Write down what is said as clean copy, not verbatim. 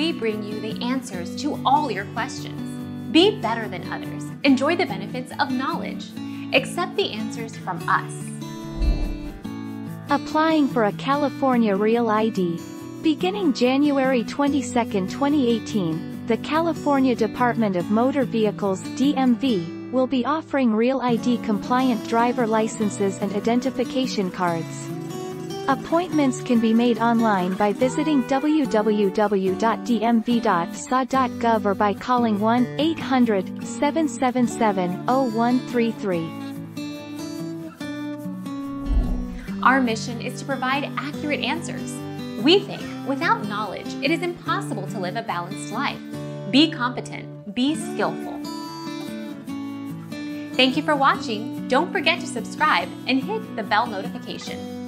we bring you the answers to all your questions. Be better than others. Enjoy the benefits of knowledge. Accept the answers from us. Applying for a California Real ID. Beginning January 22, 2018, the California Department of Motor Vehicles (DMV) will be offering Real ID compliant driver licenses and identification cards. Appointments can be made online by visiting www.dmv.sa.gov or by calling 1-800-777-0133. Our mission is to provide accurate answers. We think, without knowledge, it is impossible to live a balanced life. Be competent. Be skillful. Thank you for watching. Don't forget to subscribe and hit the bell notification.